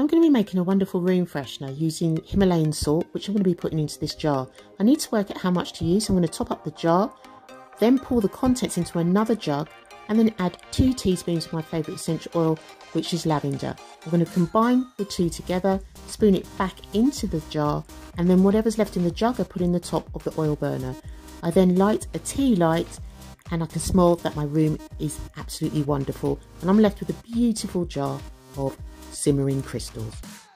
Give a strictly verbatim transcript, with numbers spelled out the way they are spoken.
I'm going to be making a wonderful room freshener using Himalayan salt, which I'm going to be putting into this jar. I need to work out how much to use. I'm going to top up the jar, then pour the contents into another jug, and then add two teaspoons of my favourite essential oil, which is lavender. I'm going to combine the two together, spoon it back into the jar, and then whatever's left in the jug I put in the top of the oil burner. I then light a tea light, and I can smell that my room is absolutely wonderful, and I'm left with a beautiful jar of simmering crystals.